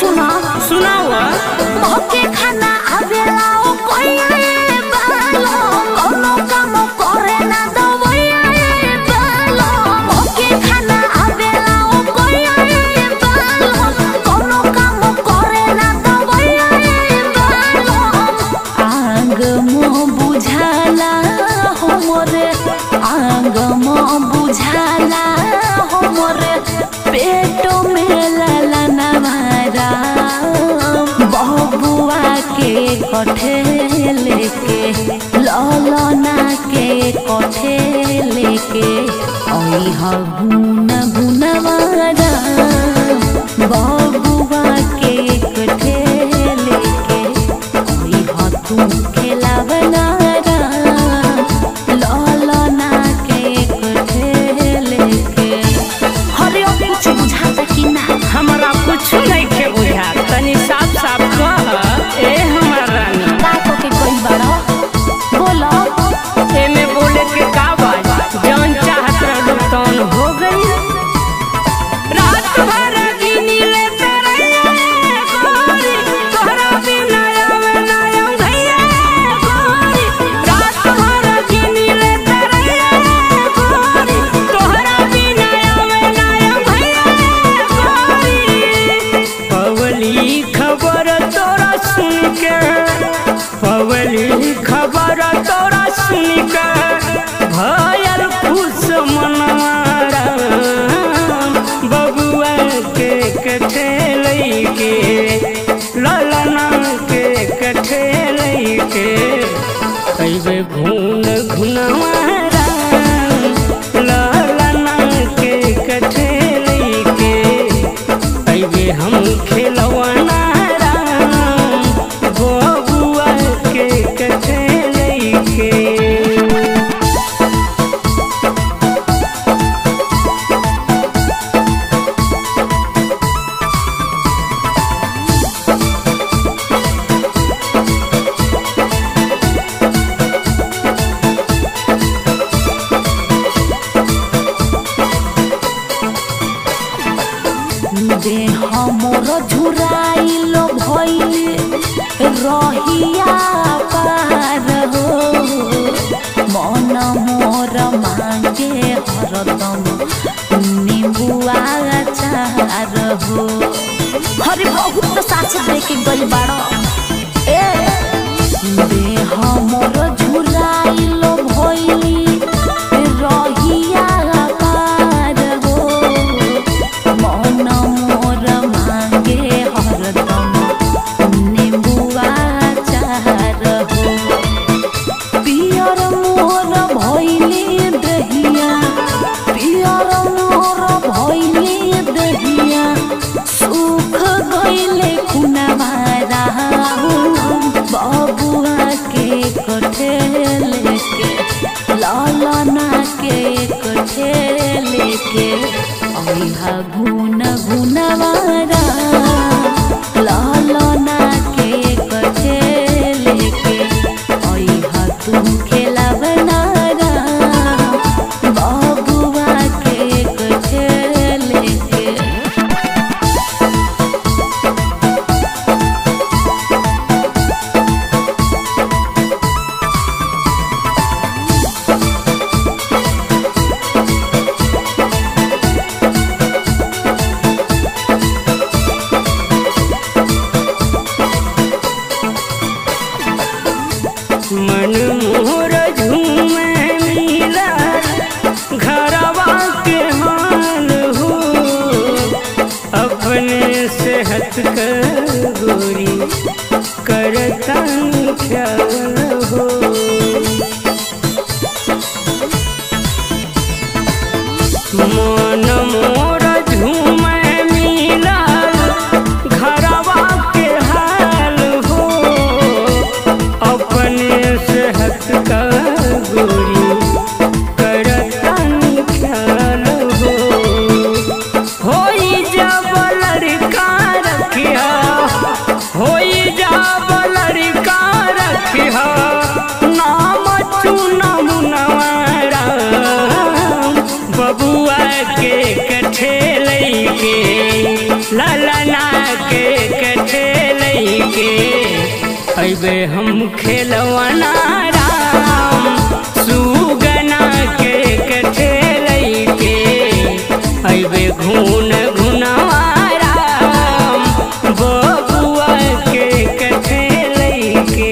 सुना सुनाओ मोके खाना आवेला ओ कोई सबे हम खेलवाना राम सुगना के कथे लैके अइबे घून घुनवा राम बबुआ के कथे लैके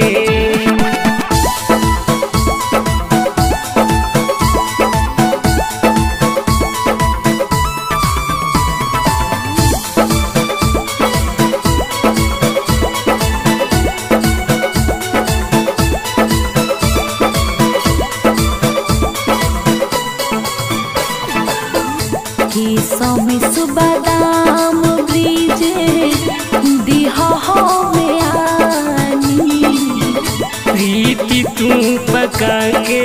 में सुबह दाम ब्रिज दिहा हो में आनी प्रीति तू पका के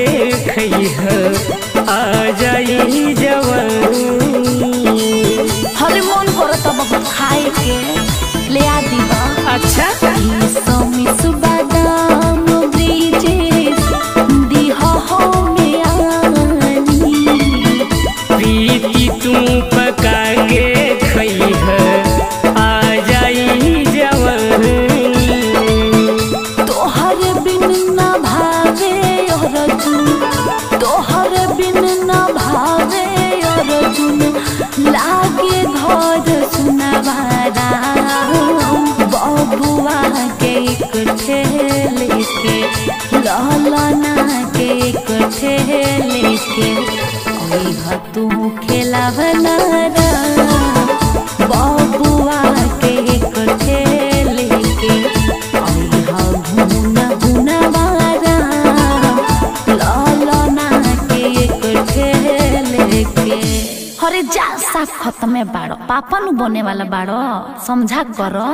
खैह आ जाई जवानी हर मन को रता बहुत खाए के ले आ दीवा अच्छा में सुबह दाम ब्रिज दिहा हो में आनी प्रीति तू लागे भोज सुनवारा बबुआ के कठेल के ललना के कठेल के अइह तू खेलावना बबुआ के कठेल के अइह घुन घुनवारा ललना के कठेल के अरे जा साफ खत्म में बाड़ो पापा नु बोने वाला बाड़ो समझा करो।